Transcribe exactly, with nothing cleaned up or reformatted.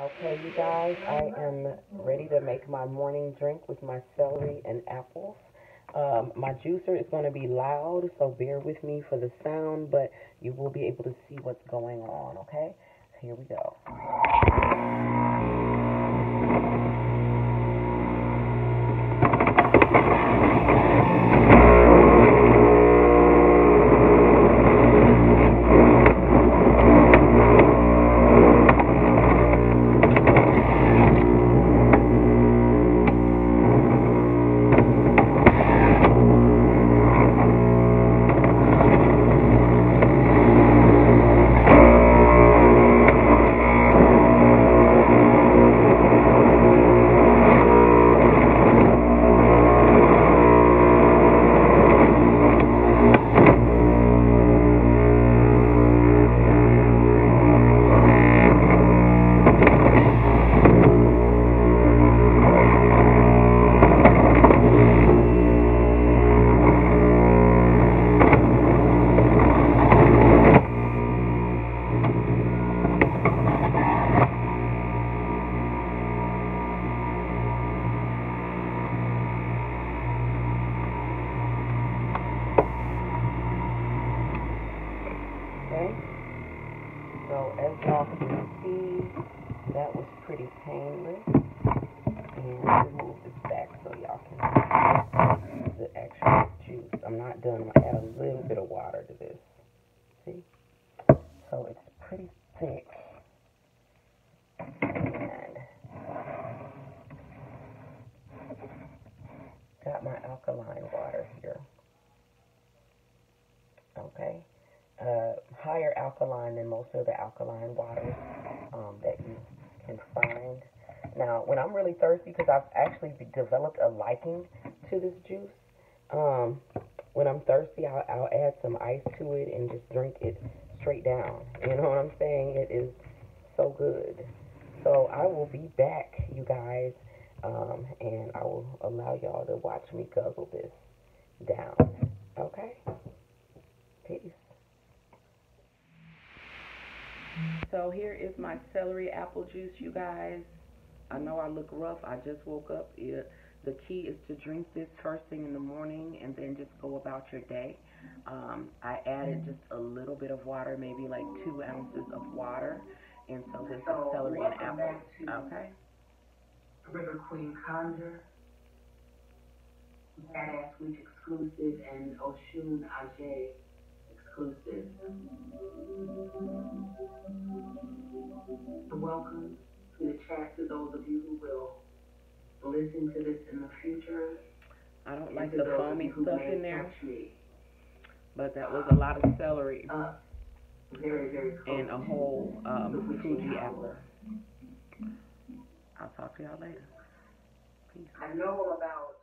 Okay, you guys, I am ready to make my morning drink with my celery and apples. Um, my juicer is going to be loud, so bear with me for the sound, but you will be able to see what's going on, okay? Here we go. So as y'all can see, that was pretty painless, and we'll move this back so y'all can see the actual juice. I'm not done. I'm going to add a little bit of water to this, see? So it's pretty thick, and got my alkaline water here, okay? Uh, higher alkaline than most of the alkaline waters um, that you can find. Now, when I'm really thirsty, because I've actually developed a liking to this juice, um, when I'm thirsty, I'll, I'll add some ice to it and just drink it straight down. You know what I'm saying? It is so good. So I will be back, you guys, um, and I will allow y'all to watch me guzzle this down. Okay? Peace. So here is my celery apple juice, you guys. I know I look rough. I just woke up. It, the key is to drink this first thing in the morning and then just go about your day. Um, I added just a little bit of water, maybe like two ounces of water. And so this so is celery and apple. Okay. River Queen Conjure, Badass Witch exclusive, and Oshun Aje' exclusive. Welcome to the chat to those of you who will listen to this in the future. I don't like the foamy stuff in there, but that was a lot of celery uh, very, very and a whole um, Fuji apple. I'll talk to y'all later. Peace. I know about